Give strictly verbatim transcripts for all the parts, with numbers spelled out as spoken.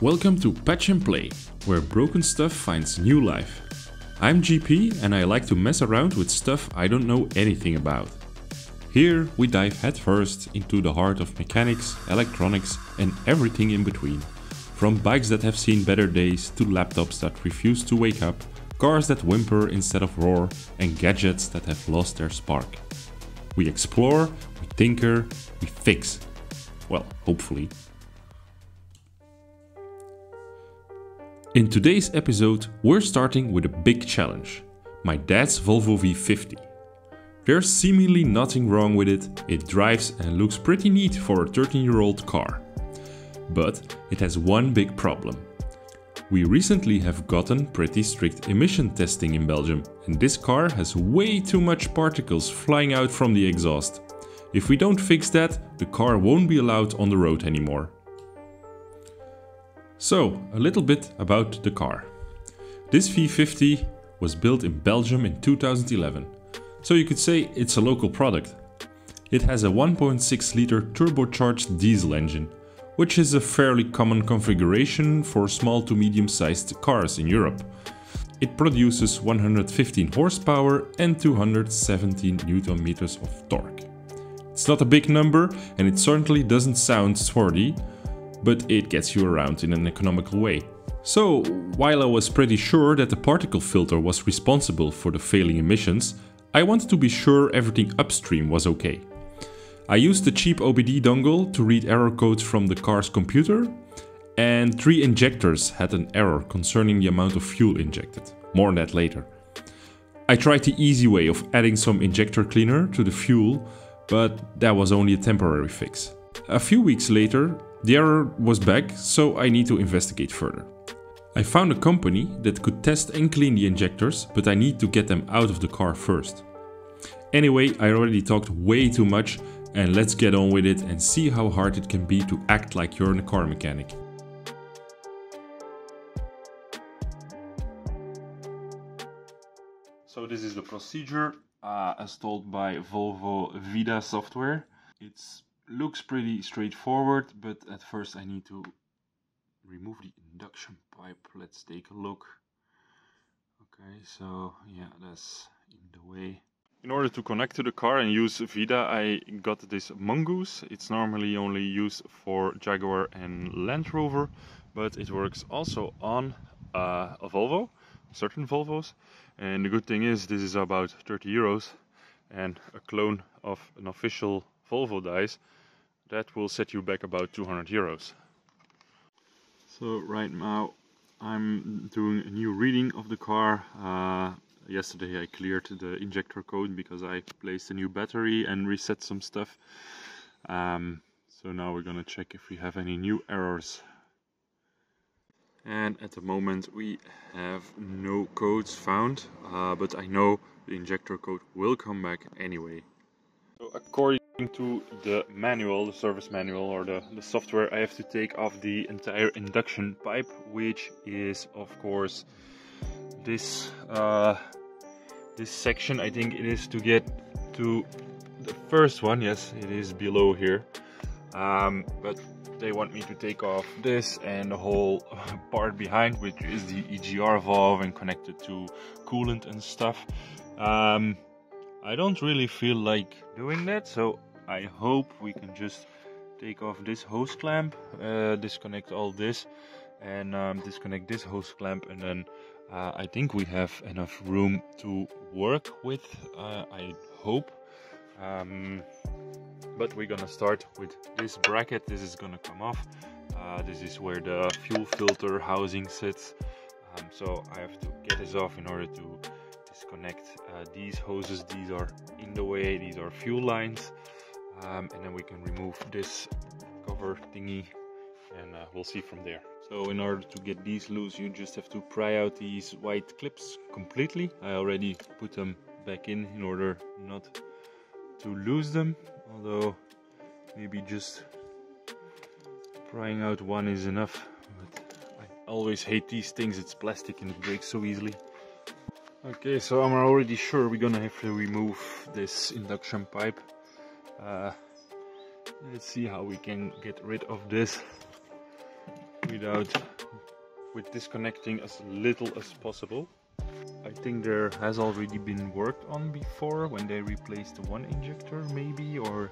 Welcome to Patch and Play, where broken stuff finds new life. I'm G P and I like to mess around with stuff I don't know anything about. Here we dive headfirst into the heart of mechanics, electronics and everything in between. From bikes that have seen better days to laptops that refuse to wake up, cars that whimper instead of roar and gadgets that have lost their spark. We explore, we tinker, we fix. Well, hopefully. In today's episode, we're starting with a big challenge. My dad's Volvo V fifty. There's seemingly nothing wrong with it, it drives and looks pretty neat for a thirteen year old car. But it has one big problem. We recently have gotten pretty strict emission testing in Belgium, and this car has way too much particles flying out from the exhaust. If we don't fix that, the car won't be allowed on the road anymore. So, a little bit about the car. This V fifty was built in Belgium in two thousand eleven, so you could say it's a local product. It has a one point six liter turbocharged diesel engine, which is a fairly common configuration for small to medium-sized cars in Europe. It produces one hundred fifteen horsepower and two hundred seventeen newton meters of torque. It's not a big number and it certainly doesn't sound sporty, but it gets you around in an economical way. So, while I was pretty sure that the particle filter was responsible for the failing emissions, I wanted to be sure everything upstream was okay. I used the cheap O B D dongle to read error codes from the car's computer, and three injectors had an error concerning the amount of fuel injected. More on that later. I tried the easy way of adding some injector cleaner to the fuel, but that was only a temporary fix. A few weeks later, the error was back, so I need to investigate further. I found a company that could test and clean the injectors, but I need to get them out of the car first. Anyway, I already talked way too much, and let's get on with it and see how hard it can be to act like you're a car mechanic. So this is the procedure uh, as told by Volvo VIDA software. It looks pretty straightforward, but at first I need to remove the induction pipe. Let's take a look. Okay, so yeah, that's in the way. In order to connect to the car and use VIDA, I got this Mongoose. It's normally only used for Jaguar and Land Rover, but it works also on uh, a Volvo, certain Volvos. And the good thing is, this is about thirty euros, and a clone of an official Volvo dies. That will set you back about two hundred euros. So right now I'm doing a new reading of the car. Uh, Yesterday I cleared the injector code because I placed a new battery and reset some stuff. Um, so now we're gonna check if we have any new errors. And at the moment we have no codes found, uh, but I know the injector code will come back anyway. So according to the manual, the service manual or the, the software, I have to take off the entire induction pipe, which is of course this uh, this section. I think it is to get to the first one. Yes, it is below here, um, but they want me to take off this and the whole part behind, which is the E G R valve and connected to coolant and stuff. um, I don't really feel like doing that, so I hope we can just take off this hose clamp, uh, disconnect all this, and um, disconnect this hose clamp, and then Uh, I think we have enough room to work with, uh, I hope. Um, but we're gonna start with this bracket. This is gonna come off. Uh, this is where the fuel filter housing sits. Um, so I have to get this off in order to disconnect uh, these hoses. These are in the way, these are fuel lines. Um, and then we can remove this cover thingy, and uh, we'll see from there. So in order to get these loose, you just have to pry out these white clips completely. I already put them back in in order not to lose them, although maybe just prying out one is enough. But I always hate these things, it's plastic and it breaks so easily. Okay, so I'm already sure we're gonna have to remove this induction pipe. Uh, let's see how we can get rid of this. it out with disconnecting as little as possible. I think there has already been worked on before when they replaced the one injector maybe, or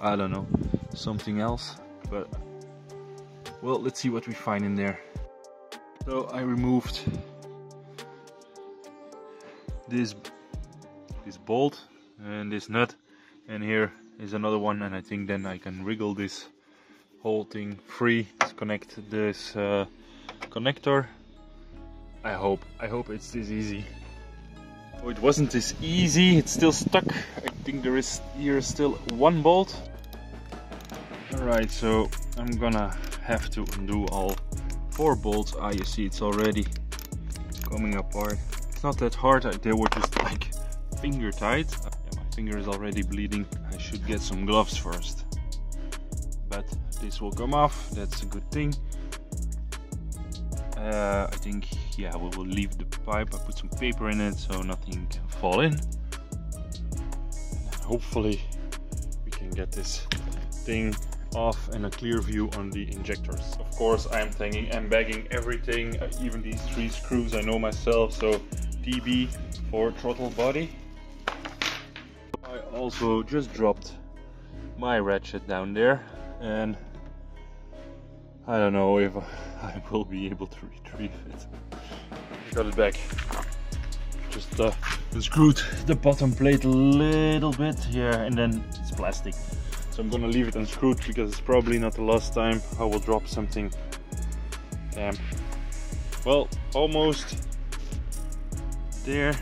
I don't know, something else, but well, let's see what we find in there. So I removed this this bolt and this nut, and here is another one, and I think then I can wriggle this whole thing free, disconnect this uh, connector. I hope, I hope it's this easy. Oh, it wasn't this easy, it's still stuck. I think there is here still one bolt. Alright, so I'm gonna have to undo all four bolts. Ah, you see it's already coming apart. It's not that hard, they were just like finger tight. Yeah, my finger is already bleeding, I should get some gloves first. But this will come off, that's a good thing. Uh, I think, yeah, we will leave the pipe. I put some paper in it so nothing can fall in. And hopefully we can get this thing off and a clear view on the injectors. Of course I am tangling and bagging everything, uh, even these three screws I know myself. So T B for throttle body. I also just dropped my ratchet down there, and I don't know if I will be able to retrieve it. Got it back. Just uh, unscrewed the bottom plate a little bit here, and then it's plastic. So I'm gonna leave it unscrewed because it's probably not the last time I will drop something. Damn. Well, almost there.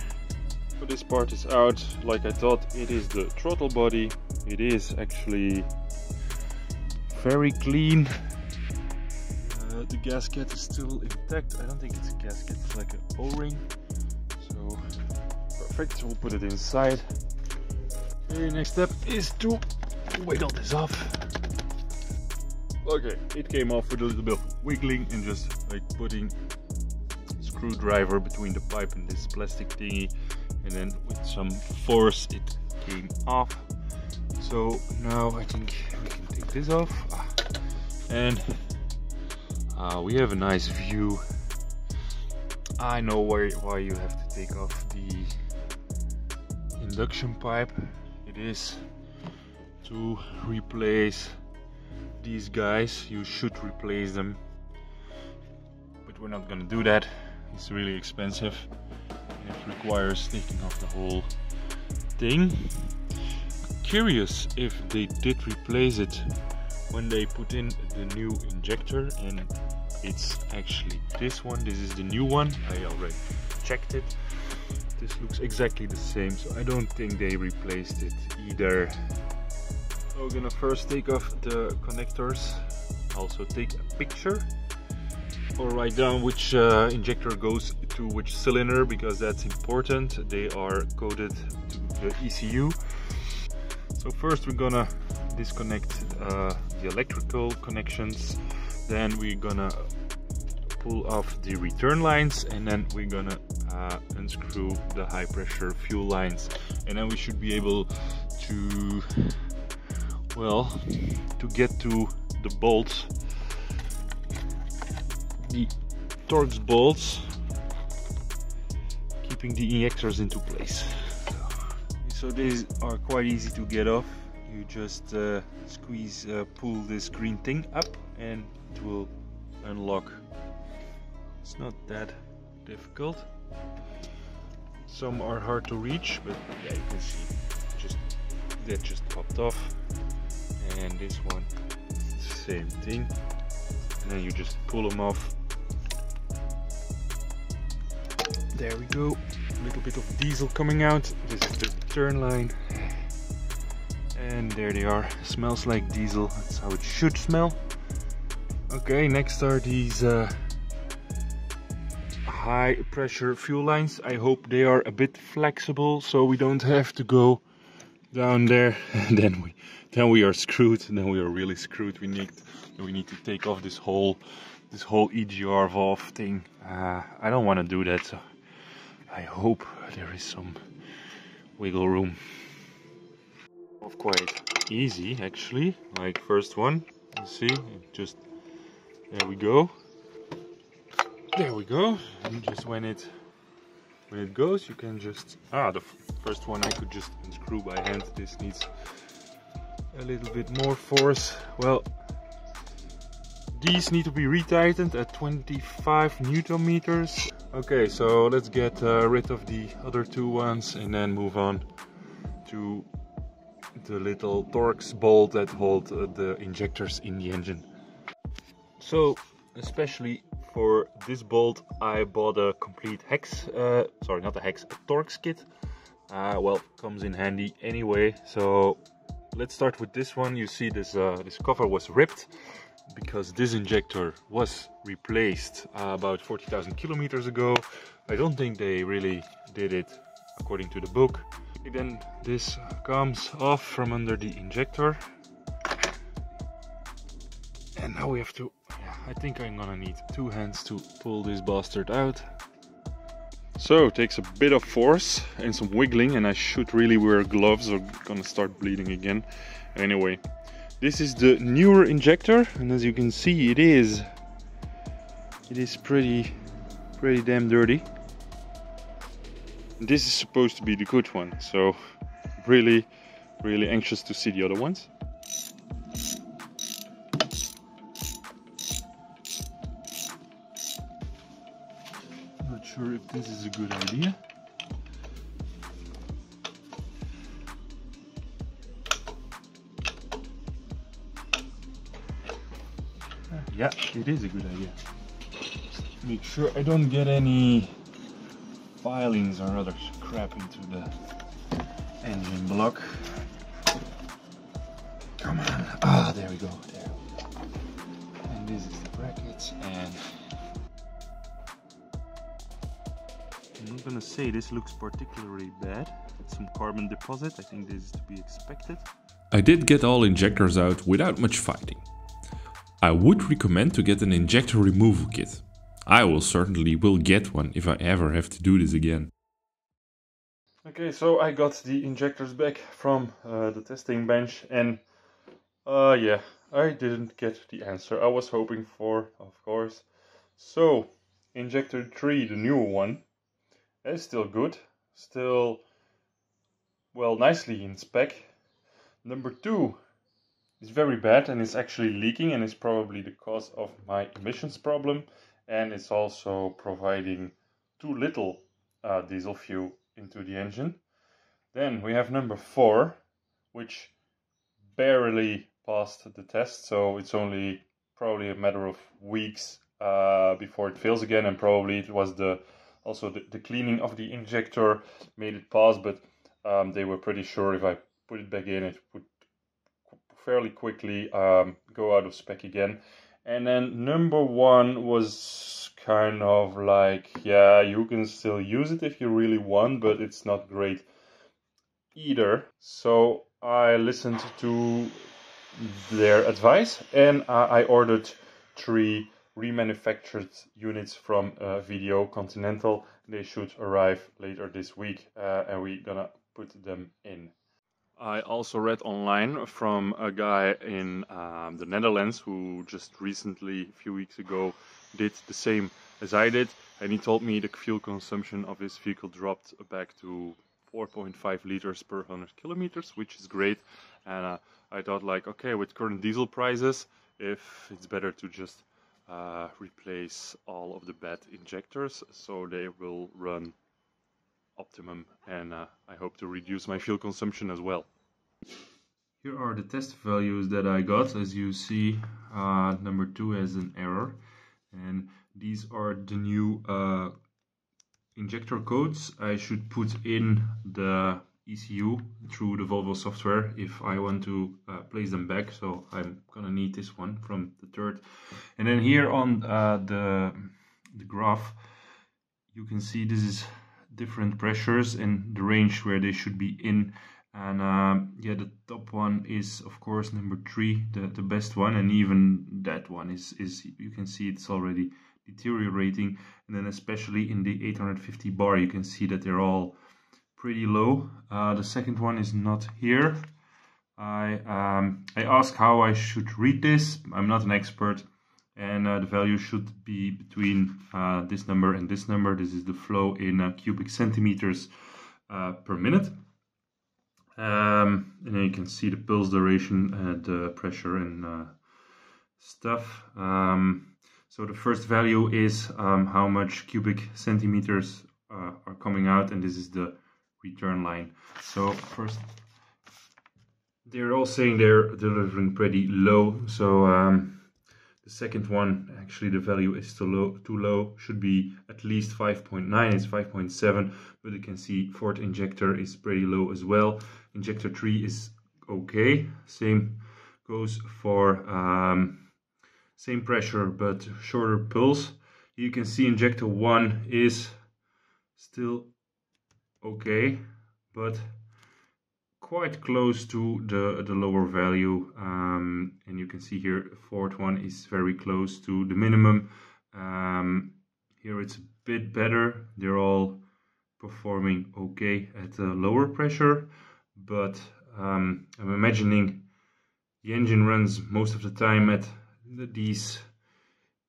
So this part is out. Like I thought, it is the throttle body. It is actually very clean. The gasket is still intact. I don't think it's a gasket, it's like an O-ring. So perfect, we'll put it inside. Okay, next step is to wiggle this off. Okay, it came off with a little bit of wiggling and just like putting a screwdriver between the pipe and this plastic thingy, and then with some force it came off. So now I think we can take this off, and Uh, we have a nice view. I know why, why you have to take off the induction pipe. It is to replace these guys. You should replace them, but we're not gonna do that. It's really expensive and it requires taking off the whole thing. I'm curious if they did replace it when they put in the new injector, and it's actually this one. This is the new one, I already checked it. This looks exactly the same, so I don't think they replaced it either. So we're gonna first take off the connectors, also take a picture or write down which uh, injector goes to which cylinder, because that's important. They are coded to the E C U. So first we're gonna disconnect uh, the electrical connections, then we're gonna pull off the return lines, and then we're gonna uh, unscrew the high pressure fuel lines, and then we should be able to, well, to get to the bolts, the Torx bolts, keeping the injectors into place. So these are quite easy to get off. You just uh, squeeze, uh, pull this green thing up, and it will unlock. It's not that difficult. Some are hard to reach, but yeah, you can see just that just popped off, and this one, same thing. And then you just pull them off. There we go. A little bit of diesel coming out. This is the turn line. And there they are, smells like diesel, that's how it should smell. Okay, next are these uh, high pressure fuel lines. I hope they are a bit flexible, so we don't have to go down there and then we then we are screwed, then we are really screwed. We need we need to take off this whole this whole E G R valve thing. Uh, I don't want to do that, so I hope there is some wiggle room. Quite easy actually, like first one, you see, it just There we go. There we go. And just when it when it goes, you can just ah the first one I could just unscrew by hand. This needs a little bit more force. Well, these need to be retightened at twenty-five newton meters. Okay, so let's get uh, rid of the other two ones and then move on to the little Torx bolt that hold uh, the injectors in the engine. So especially for this bolt I bought a complete hex, uh, sorry not a hex, a Torx kit. Uh, well, comes in handy anyway. So let's start with this one. You see this, uh, this cover was ripped because this injector was replaced uh, about forty thousand kilometers ago. I don't think they really did it according to the book. Then this comes off from under the injector. And now we have to, yeah, I think I'm gonna need two hands to pull this bastard out. So it takes a bit of force and some wiggling, and I should really wear gloves or gonna start bleeding again. Anyway, this is the newer injector, and as you can see, it is it is pretty pretty damn dirty. This is supposed to be the good one, so really really anxious to see the other ones. Not sure if this is a good idea. Yeah, it is a good idea. Make sure I don't get any filings or other crap into the engine block. Come on. Ah, there we go. There we go. And this is the brackets. And I'm not gonna say this looks particularly bad. It's some carbon deposit. I think this is to be expected. I did get all injectors out without much fighting. I would recommend to get an injector removal kit. I will certainly will get one if I ever have to do this again. Okay, so I got the injectors back from uh, the testing bench, and uh, yeah, I didn't get the answer I was hoping for, of course. So, injector three, the new one, is still good, still, well, nicely in spec. Number two, it's very bad, and it's actually leaking, and it's probably the cause of my emissions problem, and it's also providing too little uh, diesel fuel into the engine. Then we have number four, which barely passed the test, so it's only probably a matter of weeks uh, before it fails again, and probably it was the also the, the cleaning of the injector made it pass, but um, they were pretty sure if I put it back in it would fairly quickly um, go out of spec again. And then number one was kind of like, yeah, you can still use it if you really want, but it's not great either. So I listened to their advice, and I ordered three remanufactured units from uh, Video Continental. They should arrive later this week, uh, and we're gonna put them in. I also read online from a guy in um, the Netherlands who just recently, a few weeks ago, did the same as I did, and he told me the fuel consumption of this vehicle dropped back to four point five liters per one hundred kilometers, which is great. And uh, I thought, like, okay, with current diesel prices, if it's better to just uh, replace all of the bad injectors so they will run optimum, and uh, I hope to reduce my fuel consumption as well. Here are the test values that I got. As you see, uh, number two has an error, and these are the new uh, injector codes I should put in the E C U through the Volvo software if I want to uh, place them back, so I'm gonna need this one from the third. And then here on uh, the, the graph you can see this is different pressures and the range where they should be in, and um, yeah, the top one is of course number three, the, the best one, and even that one is, is you can see it's already deteriorating. And then especially in the eight hundred fifty bar you can see that they're all pretty low. Uh, the second one is not here. I, um, I asked how I should read this. I'm not an expert, and uh, the value should be between uh, this number and this number. This is the flow in uh, cubic centimeters uh, per minute. Um, and then you can see the pulse duration and the uh, pressure and uh, stuff. Um, so the first value is um, how much cubic centimeters uh, are coming out, and this is the return line. So first, they're all saying they're delivering pretty low. So um, the second one, actually the value is too low, too low, should be at least five point nine, it's five point seven, but you can see Ford injector is pretty low as well. Injector three is okay, same goes for um, same pressure but shorter pulse. You can see injector one is still okay, but quite close to the, the lower value, um, and you can see here fourth one is very close to the minimum. Um, here it's a bit better, they're all performing okay at a lower pressure, but um, I'm imagining the engine runs most of the time at these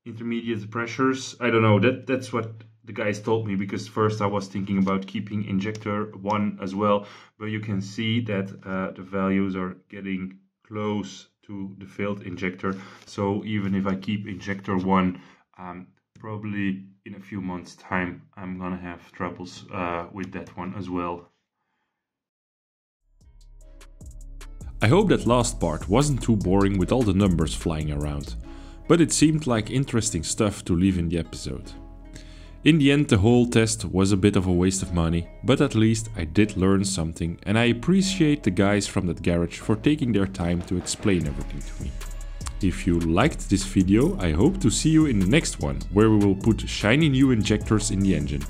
intermediate pressures. I don't know, that that's what the guys told me, because first I was thinking about keeping injector one as well, but you can see that uh, the values are getting close to the failed injector. So even if I keep injector one, um, probably in a few months time I'm gonna have troubles uh, with that one as well. I hope that last part wasn't too boring with all the numbers flying around, but it seemed like interesting stuff to leave in the episode. In the end, the whole test was a bit of a waste of money, but at least I did learn something, and I appreciate the guys from that garage for taking their time to explain everything to me. If you liked this video, I hope to see you in the next one, where we will put shiny new injectors in the engine.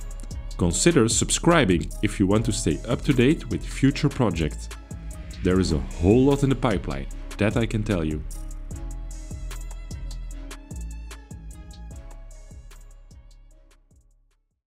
Consider subscribing if you want to stay up to date with future projects. There is a whole lot in the pipeline, that I can tell you.